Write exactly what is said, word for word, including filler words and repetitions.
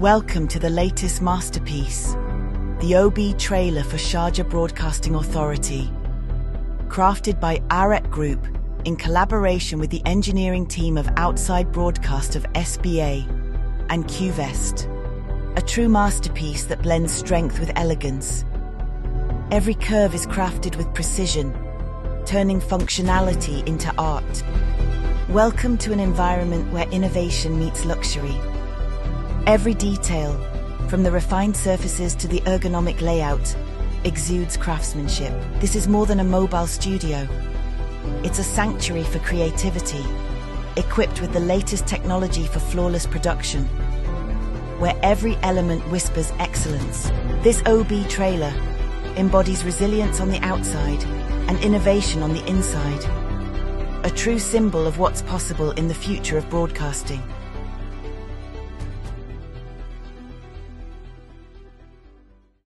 Welcome to the latest masterpiece, the O B trailer for Sharjah Broadcasting Authority. Crafted by Aret Group in collaboration with the engineering team of Outside Broadcast of S B A and Qvest. A true masterpiece that blends strength with elegance. Every curve is crafted with precision, turning functionality into art. Welcome to an environment where innovation meets luxury. Every detail, from the refined surfaces to the ergonomic layout, exudes craftsmanship. This is more than a mobile studio. It's a sanctuary for creativity, equipped with the latest technology for flawless production, where every element whispers excellence. This O B trailer embodies resilience on the outside and innovation on the inside, a true symbol of what's possible in the future of broadcasting.